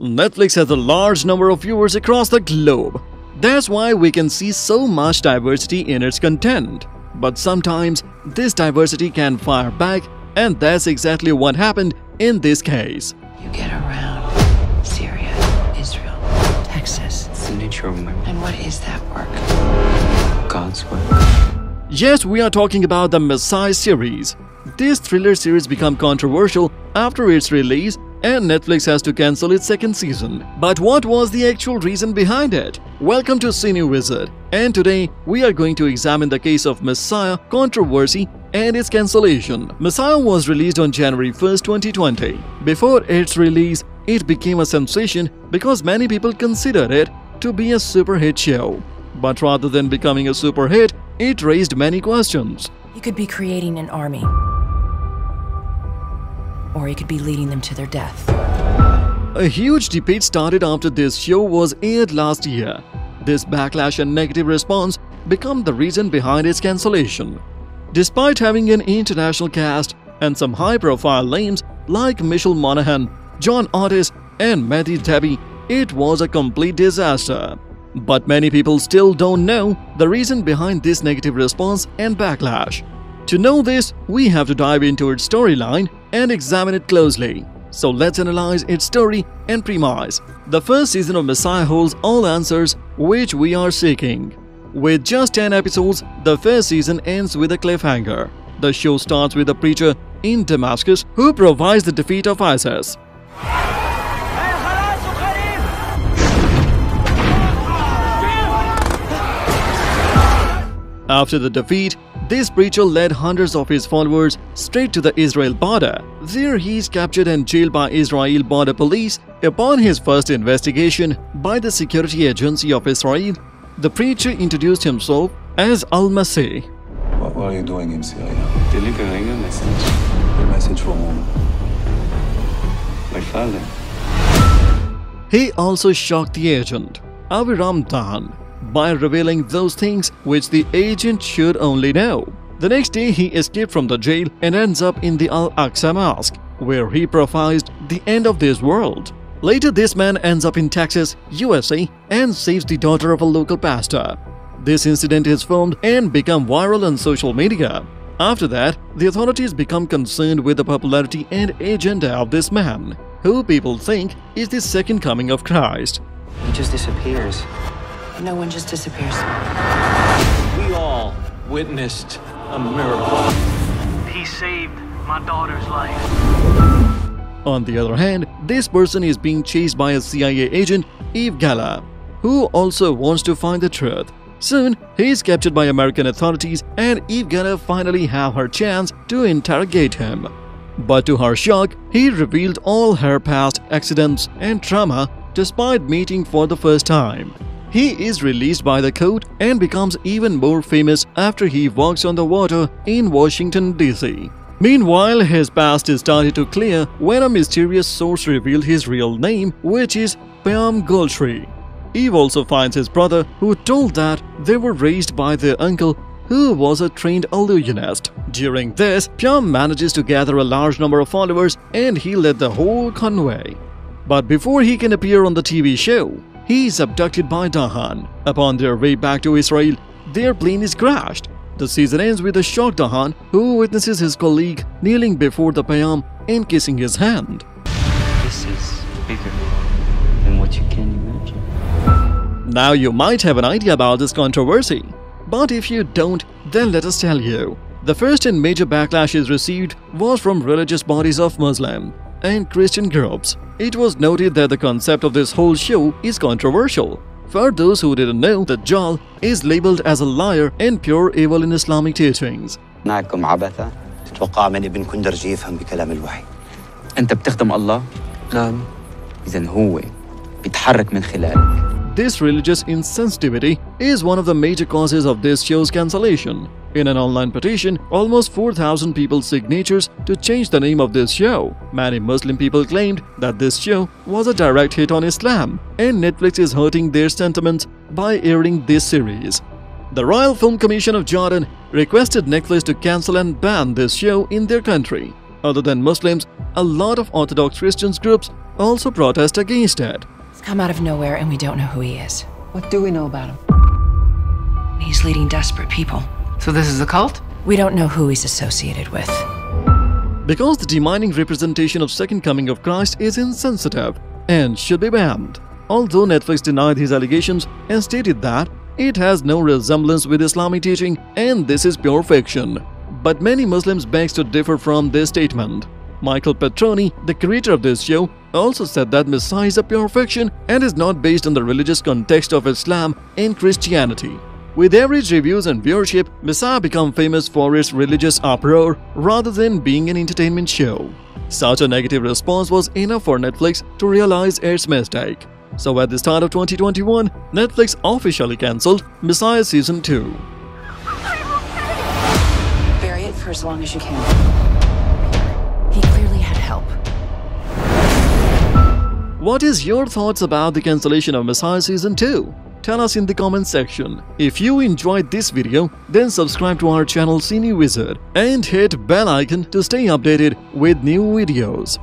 Netflix has a large number of viewers across the globe. That's why we can see so much diversity in its content. But sometimes this diversity can fire back, and that's exactly what happened in this case. You get around Syria, Israel, Texas. It's the nature of my work. And what is that work? God's work. Yes, we are talking about the Messiah series. This thriller series became controversial after its release, and Netflix has to cancel its second season. But what was the actual reason behind it? Welcome to Cine Wizard, and today we are going to examine the case of Messiah controversy and its cancellation. Messiah was released on January 1st, 2020. Before its release, it became a sensation because many people considered it to be a super hit show. But rather than becoming a super hit, it raised many questions. He could be creating an army, or he could be leading them to their death. A huge debate started after this show was aired last year. This backlash and negative response became the reason behind its cancellation. Despite having an international cast and some high-profile names like Michelle Monaghan, John Otis, and Mehdi Dehbi, it was a complete disaster. But many people still don't know the reason behind this negative response and backlash. To know this, we have to dive into its storyline and examine it closely. So let's analyze its story and premise. The first season of Messiah holds all answers which we are seeking. With just 10 episodes, the first season ends with a cliffhanger. The show starts with a preacher in Damascus who provides the defeat of ISIS. After the defeat, this preacher led hundreds of his followers straight to the Israel border. There he is captured and jailed by Israel border police. Upon his first investigation by the security agency of Israel, the preacher introduced himself as Al Masih. What were you doing in Syria? Delivering a message. A message from whom? My father. He also shocked the agent, Avi Ramdan, by revealing those things which the agent should only know. The next day, he escaped from the jail and ends up in the Al-Aqsa Mosque, where he prophesied the end of this world. Later, this man ends up in Texas, USA, and saves the daughter of a local pastor. This incident is filmed and become viral on social media. After that, the authorities become concerned with the popularity and agenda of this man, who people think is the second coming of Christ. He just disappears. No one just disappears. We all witnessed a miracle. He saved my daughter's life. On the other hand, this person is being chased by a CIA agent, Yves Gala, who also wants to find the truth. Soon, he is captured by American authorities, and Yves Gala finally have her chance to interrogate him. But to her shock, he revealed all her past accidents and trauma despite meeting for the first time. He is released by the court and becomes even more famous after he walks on the water in Washington, D.C. Meanwhile, his past is started to clear when a mysterious source revealed his real name, which is Payam Goldschmied. Eve also finds his brother, who told that they were raised by their uncle, who was a trained illusionist. During this, Payam manages to gather a large number of followers and he led the whole convoy. But before he can appear on the TV show, he is abducted by Dahan. Upon their way back to Israel, their plane is crashed. The season ends with a shocked Dahan who witnesses his colleague kneeling before the Payam and kissing his hand. This is bigger than what you can imagine. Now you might have an idea about this controversy, but if you don't, then let us tell you. The first and major backlash it received was from religious bodies of Muslim and Christian groups. It was noted that the concept of this whole show is controversial. For those who didn't know, the Dajjal is labeled as a liar and pure evil in Islamic teachings. This religious insensitivity is one of the major causes of this show's cancellation. In an online petition, almost 4,000 people's signatures to change the name of this show. Many Muslim people claimed that this show was a direct hit on Islam, and Netflix is hurting their sentiments by airing this series. The Royal Film Commission of Jordan requested Netflix to cancel and ban this show in their country. Other than Muslims, a lot of Orthodox Christian groups also protest against it. He's come out of nowhere and we don't know who he is. What do we know about him? He's leading desperate people. So this is a cult? We don't know who he's associated with. Because the demining representation of Second Coming of Christ is insensitive and should be banned. Although Netflix denied these allegations and stated that it has no resemblance with Islamic teaching and this is pure fiction. But many Muslims beg to differ from this statement. Michael Petroni, the creator of this show, also said that Messiah is a pure fiction and is not based on the religious context of Islam and Christianity. With average reviews and viewership, Messiah became famous for its religious uproar rather than being an entertainment show. Such a negative response was enough for Netflix to realize its mistake. So at the start of 2021, Netflix officially cancelled Messiah Season 2. Bury it for as long as you can. He clearly had help. What is your thoughts about the cancellation of Messiah Season 2? Tell us in the comment section. If you enjoyed this video, then subscribe to our channel Cine Wizard and hit bell icon to stay updated with new videos.